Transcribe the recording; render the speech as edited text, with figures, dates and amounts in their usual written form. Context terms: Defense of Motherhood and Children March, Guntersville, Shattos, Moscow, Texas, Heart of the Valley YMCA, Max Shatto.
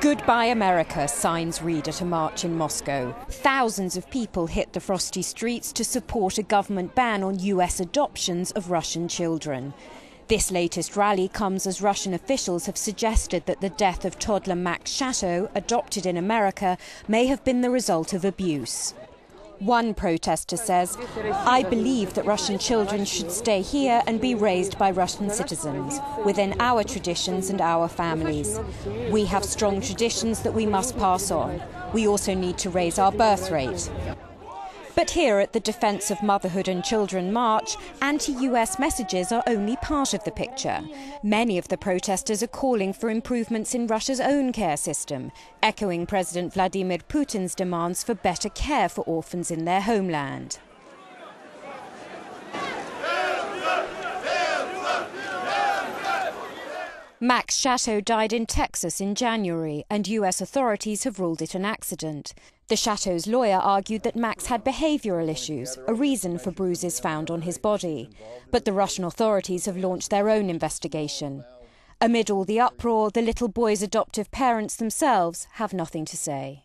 Goodbye America signs read at a march in Moscow. Thousands of people hit the frosty streets to support a government ban on US adoptions of Russian children. This latest rally comes as Russian officials have suggested that the death of toddler Max Shatto, adopted in America, may have been the result of abuse. One protester says, "I believe that Russian children should stay here and be raised by Russian citizens, within our traditions and our families. We have strong traditions that we must pass on. We also need to raise our birth rate." But here at the Defense of Motherhood and Children March, anti-US messages are only part of the picture. Many of the protesters are calling for improvements in Russia's own care system, echoing President Vladimir Putin's demands for better care for orphans in their homeland. Max Shatto died in Texas in January, and US authorities have ruled it an accident. The Shatto's lawyer argued that Max had behavioural issues, a reason for bruises found on his body. But the Russian authorities have launched their own investigation. Amid all the uproar, the little boy's adoptive parents themselves have nothing to say.